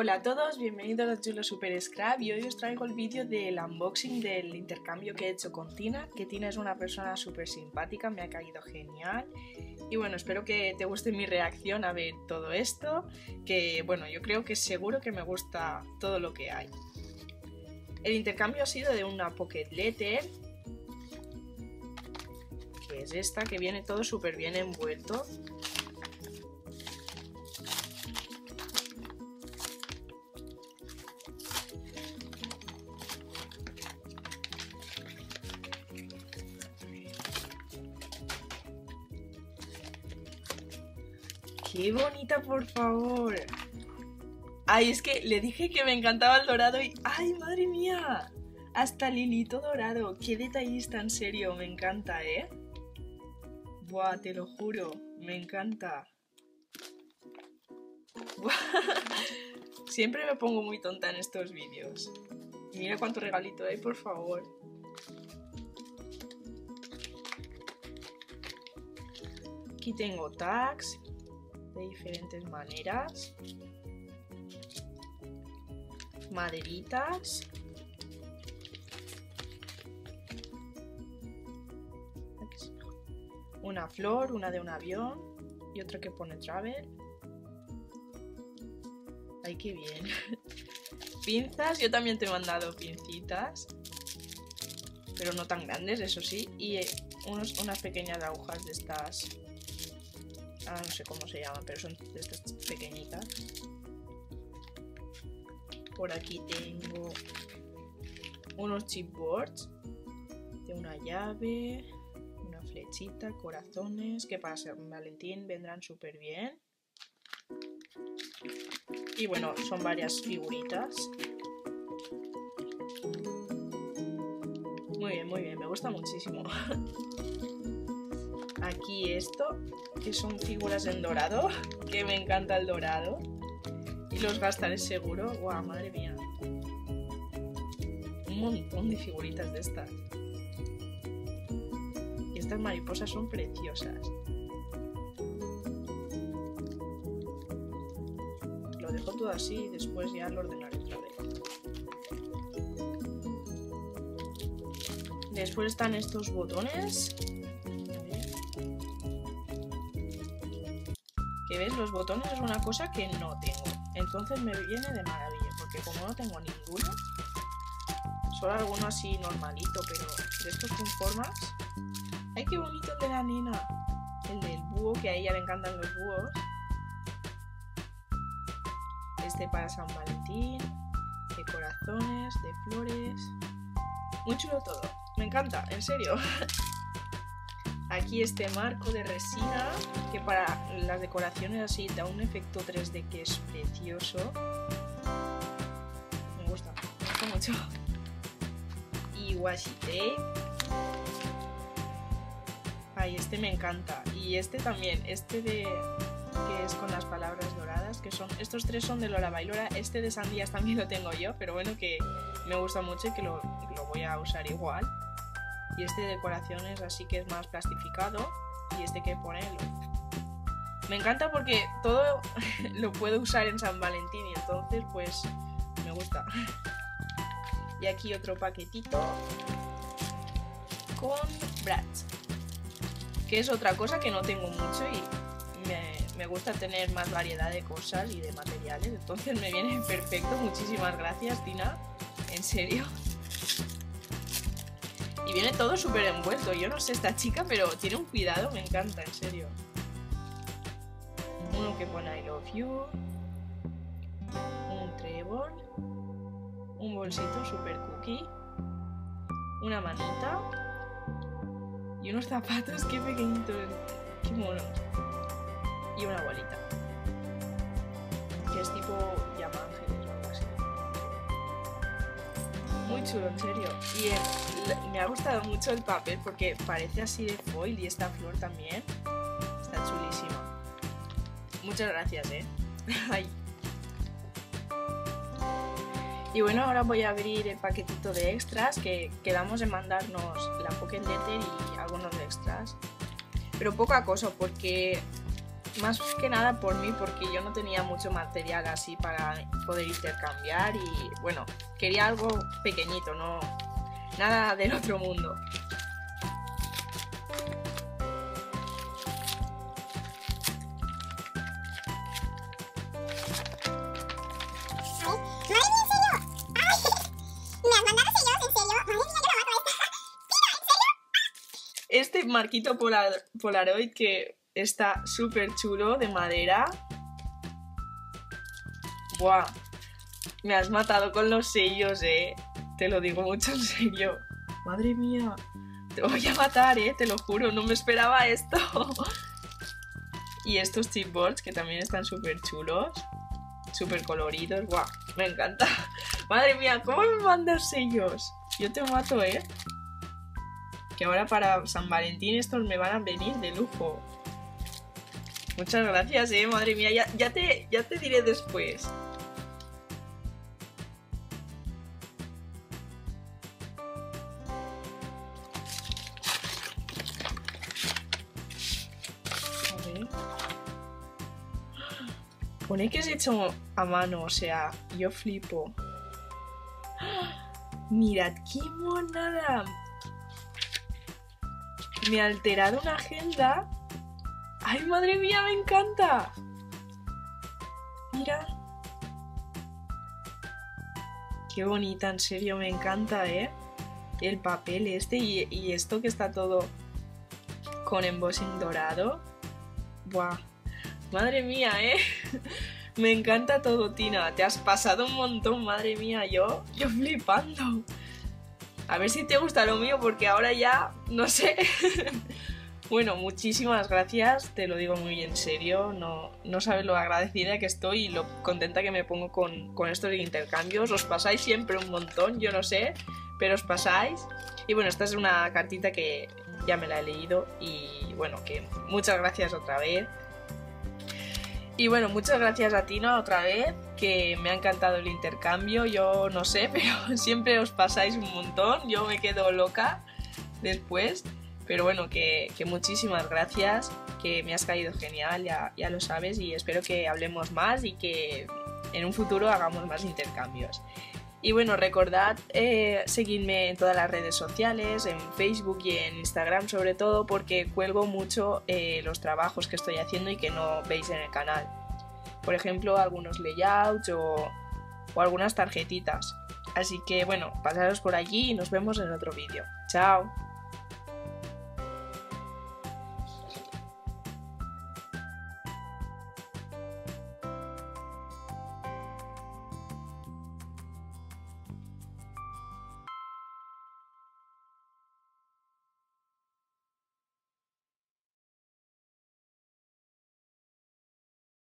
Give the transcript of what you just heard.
Hola a todos, bienvenidos a Julia Super Scrap y hoy os traigo el vídeo del unboxing del intercambio que he hecho con Tina, que Tina es una persona súper simpática, me ha caído genial y bueno, espero que te guste mi reacción a ver todo esto, que bueno, yo creo que seguro que me gusta todo lo que hay. El intercambio ha sido de una pocket letter, que es esta, que viene todo súper bien envuelto. ¡Qué bonita, por favor! Ay, es que le dije que me encantaba el dorado y... ¡Ay, madre mía! Hasta el hilito dorado. ¡Qué detallista, en serio! Me encanta, ¿eh? Buah, te lo juro. Me encanta. Buah. Siempre me pongo muy tonta en estos vídeos. Mira cuánto regalito hay, por favor. Aquí tengo tags de diferentes maneras, maderitas, una flor, una de un avión y otra que pone travel. Ay, qué bien. Pinzas, yo también te he mandado pincitas, pero no tan grandes, eso sí, y unas pequeñas agujas de estas. Ah, no sé cómo se llaman, pero son de estas pequeñitas. Por aquí tengo unos chipboards de una llave, una flechita, corazones, que para San Valentín vendrán súper bien. Y bueno, son varias figuritas. Muy bien, me gusta muchísimo. Aquí esto, que son figuras en dorado, que me encanta el dorado. Y los gastaré seguro. ¡Guau, madre mía! Un montón de figuritas de estas. Y estas mariposas son preciosas. Lo dejo todo así y después ya lo ordenaré otra vez. Después están estos botones. Que ves, los botones es una cosa que no tengo, entonces me viene de maravilla, porque como no tengo ninguno, solo alguno así normalito, pero de estos con formas. ¡Ay, qué bonito el de la nena! El del búho, que a ella le encantan los búhos. Este para San Valentín, de corazones, de flores. Muy chulo todo, me encanta, en serio. Aquí este marco de resina, que para las decoraciones así da un efecto 3D que es precioso. Me gusta mucho. Y washi tape. Ay, este me encanta. Y este también, que es con las palabras doradas, que son... Estos tres son de Lola by Lola. Este de sandías también lo tengo yo, pero bueno, que me gusta mucho y que lo voy a usar igual. Y este de decoraciones así que es más plastificado, y este que pone me encanta porque todo lo puedo usar en San Valentín y entonces pues me gusta. Y aquí otro paquetito con Bratz, que es otra cosa que no tengo mucho y me gusta tener más variedad de cosas y de materiales, entonces me viene perfecto. Muchísimas gracias, Tina, en serio. Y viene todo súper envuelto. Yo no sé esta chica, pero tiene un cuidado, me encanta, en serio. Uno que pone I love you. Un trébol. Un bolsito súper cookie. Una manita. Y unos zapatos, qué pequeñitos. Qué monos. Y una bolita. Que es tipo llama ángeles o algo así. Muy chulo, en serio. Y me ha gustado mucho el papel porque parece así de foil, y esta flor también está chulísima. Muchas gracias, ¿eh? Ay. Y bueno, ahora voy a abrir el paquetito de extras, que quedamos de mandarnos la pocket letter y algunos extras, pero poca cosa porque más que nada por mí, porque yo no tenía mucho material así para poder intercambiar y bueno, quería algo pequeñito, no nada del otro mundo. Este marquito Polaroid que está súper chulo, de madera. ¡Buah! Me has matado con los sellos, ¿eh? Te lo digo mucho en serio. ¡Madre mía! Te voy a matar, ¿eh? Te lo juro, no me esperaba esto. Y estos chipboards que también están súper chulos. Súper coloridos. ¡Buah! Me encanta. ¡Madre mía! ¿Cómo me mandas sellos? Yo te mato, ¿eh? Que ahora para San Valentín estos me van a venir de lujo. Muchas gracias, madre mía, ya te diré después. A ver. Pone que es hecho a mano, o sea, yo flipo. Mirad qué monada. Me ha alterado una agenda. ¡Ay, madre mía, me encanta! Mira. Qué bonita, en serio, me encanta, ¿eh? El papel este y esto que está todo con embossing dorado. ¡Buah! Madre mía, ¿eh? Me encanta todo, Tina. Te has pasado un montón, madre mía. Yo flipando. A ver si te gusta lo mío, porque ahora ya, no sé. Bueno, muchísimas gracias, te lo digo muy en serio. No sabes lo agradecida que estoy y lo contenta que me pongo con estos intercambios. Os pasáis siempre un montón, yo no sé, pero os pasáis. Y bueno, esta es una cartita que ya me la he leído y bueno, que muchas gracias otra vez. Y bueno, muchas gracias a Tina otra vez, que me ha encantado el intercambio, yo no sé, pero siempre os pasáis un montón, yo me quedo loca después, pero bueno, que muchísimas gracias, que me has caído genial, ya lo sabes, y espero que hablemos más y que en un futuro hagamos más intercambios. Y bueno, recordad seguirme en todas las redes sociales, en Facebook y en Instagram sobre todo, porque cuelgo mucho los trabajos que estoy haciendo y que no veis en el canal. Por ejemplo, algunos layouts o algunas tarjetitas. Así que bueno, pasaros por allí y nos vemos en otro vídeo. ¡Chao!